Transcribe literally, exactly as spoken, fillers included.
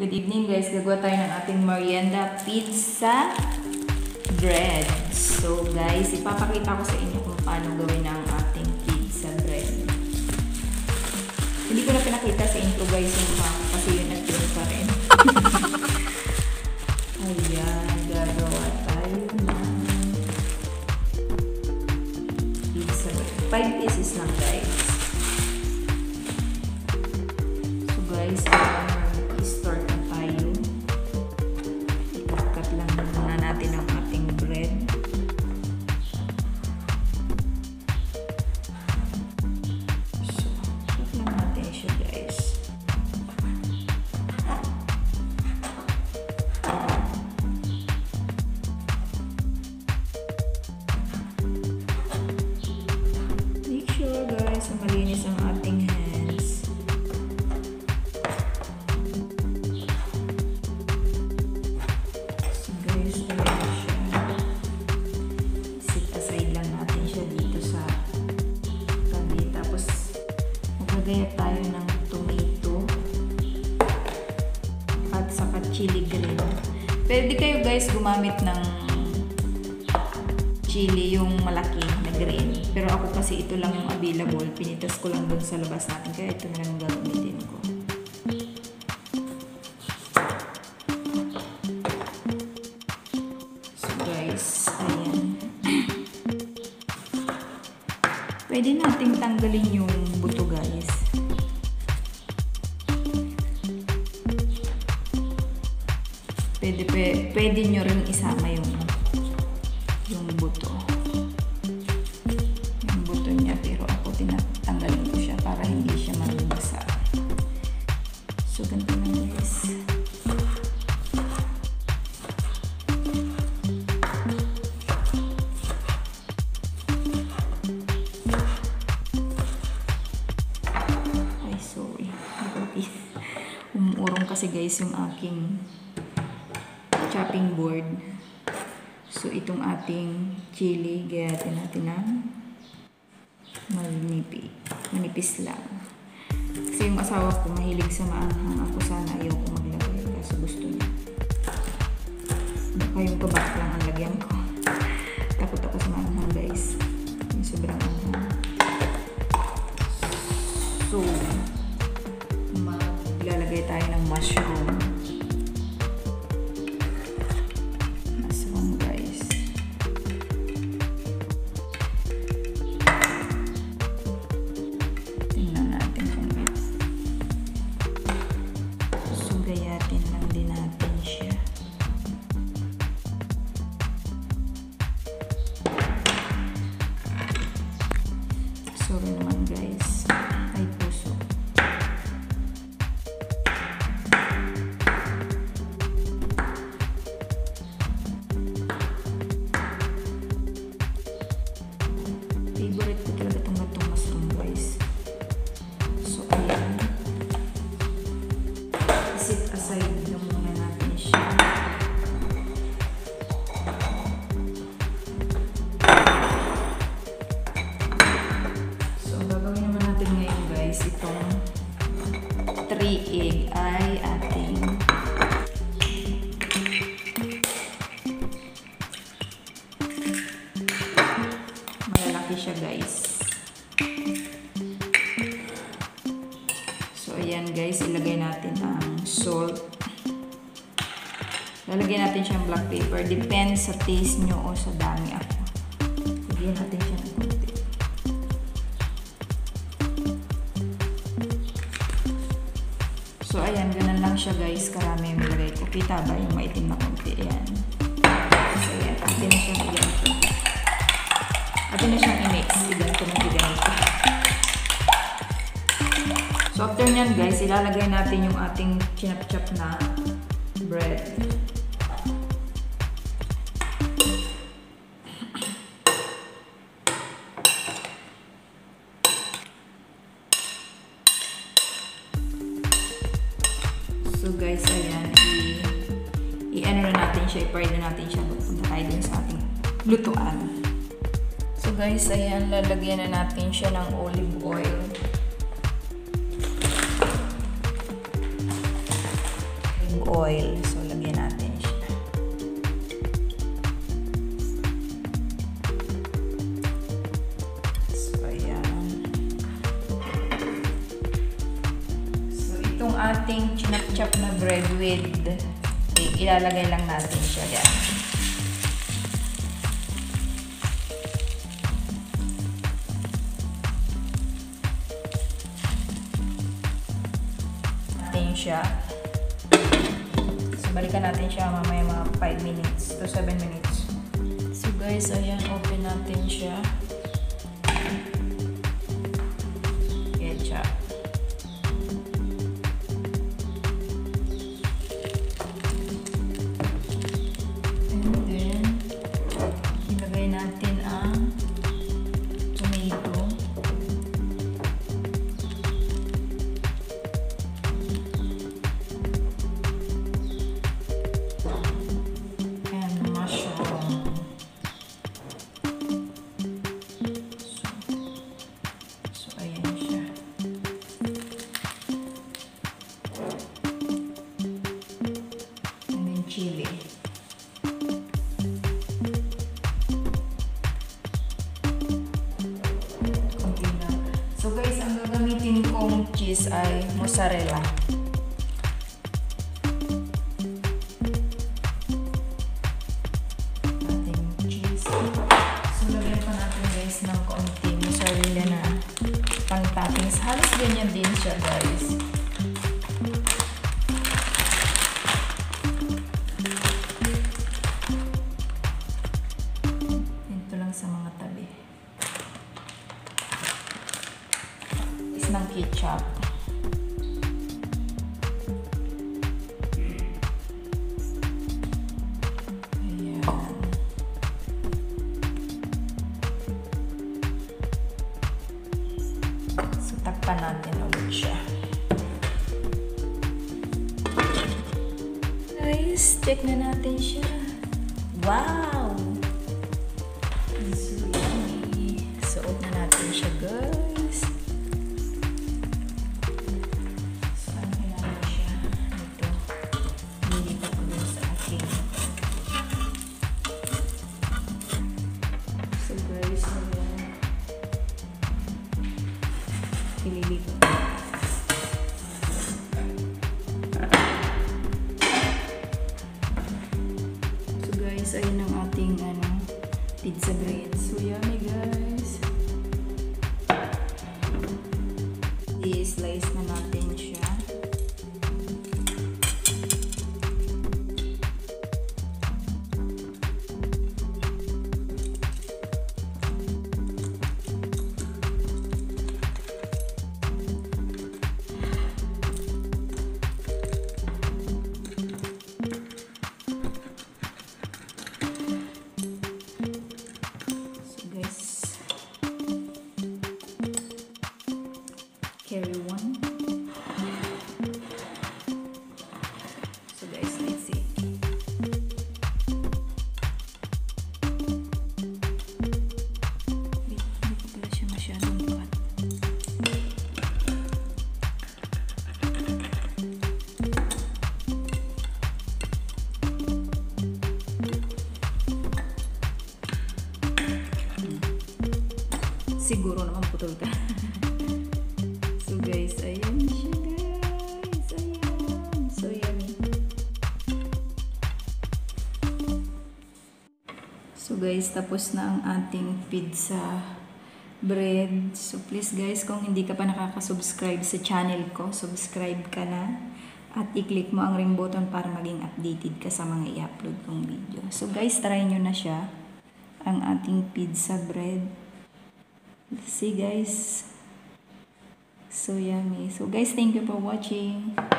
Good evening, guys. Gagawa tayo ng ating merienda pizza bread. So, guys, ipapakita ko sa inyo kung paano gawin ang ating pizza bread. Hindi ko na pinakita sa intro, guys, yung mga kasi yun at yun pa rin. Ayan, gagawa tayo ng pizza bread. Five pieces lang, guys. So, guys, i-start na tayo. I-cut lang muna natin ang ating bread. So, cut lang natin siya, guys. Make sure, guys, malinis ang ating hands. Magaya tayo ng tomato at saka chili green. Pwede kayo, guys, gumamit ng chili yung malaki na green. Pero ako kasi ito lang yung available. Pinitas ko lang doon sa labas natin. Kaya ito na lang gagamitin ko. So, guys, ayan. Pwede nating tanggalin yung buto, guys. Pwede, pwede, pwede nyo rin isama yung yung buto. Yung buto niya, pero ako tinatanggalin ko siya para hindi siya malubasa. So, ganito na, guys. Umurong kasi, guys, yung aking chopping board. So, itong ating chili, gayatin natin ng manipis. Manipis lang. Kasi yung asawa ko, mahilig sa maanghang. Ako sana ayaw ko maglagay kasi gusto niya. Baka yung kabak lang ang lagyan ko. Takot ako sa maanghang, guys. Yung sobrang anghang. So, maglalagay tayo ng mushroom. Mushroom, guys. Tingnan natin kung guys. Susugayatin lang din natin siya. Sorry naman, guys. Favorite ko talaga itong batong mushroom, guys. So, ayan. Sit aside lang muna natin siya. So, gagawin naman natin ngayon, guys, itong three egg ay ating siya, guys. So, ayan, guys. Ilagay natin ang salt. Lalagyan natin siyang black pepper. Depends sa taste nyo o sa dami ako. Lagyan natin siya ng konti. So, ayan. Ganun lang siya, guys. Karami yung nilagay ko. Kita ba yung maitim na konti? Ayan. So, ayan. Atin na siya nilagyan ko. Ito na siyang i-mix. Iganito na iganito. So, after nyan, guys, ilalagay natin yung ating chinap-chop na bread. So, guys, ayan. I-ano na natin siya. I-fry na natin siya. Punta tayo din sa ating lutuan. So, guys, ayan, lalagyan na natin siya ng olive oil. oil, solo bien attention. So yan. So itong ating chinap-chap na bread with egg, ilalagay lang natin siya yan. Siya. So, balikan natin siya mamaya mga five minutes to seven minutes. So guys, ayan, open natin siya. Ketchup. And then, ilagay natin ang tomato. Chili. Okay na. So guys, ang gagamitin kong cheese ay mozzarella. Ating cheese. So lagyan pa natin guys ng konti mozzarella na pang-toppings. Halos ganyan din siya guys. Ng ketchup. Ayan. So, takpan natin ulit siya. Guys, check na natin siya. Wow! So, yummy. Suot na natin siya, guys. Ililito. So guys, ayun ang ating ano, pizza bread. So yummy guys. I-slice na natin siya. Carry one. So guys, let's see. Hindi pala siya masyadong hot. Siguro naman putol ka. Guys, ayan siya guys, ayan, so yummy. So guys, tapos na ang ating pizza bread. So please guys, kung hindi ka pa nakakasubscribe sa channel ko, subscribe ka na at i-click mo ang ring button para maging updated ka sa mga i-upload kong video. So guys, try nyo na siya, ang ating pizza bread. Let's see guys. So yummy. So guys, thank you for watching.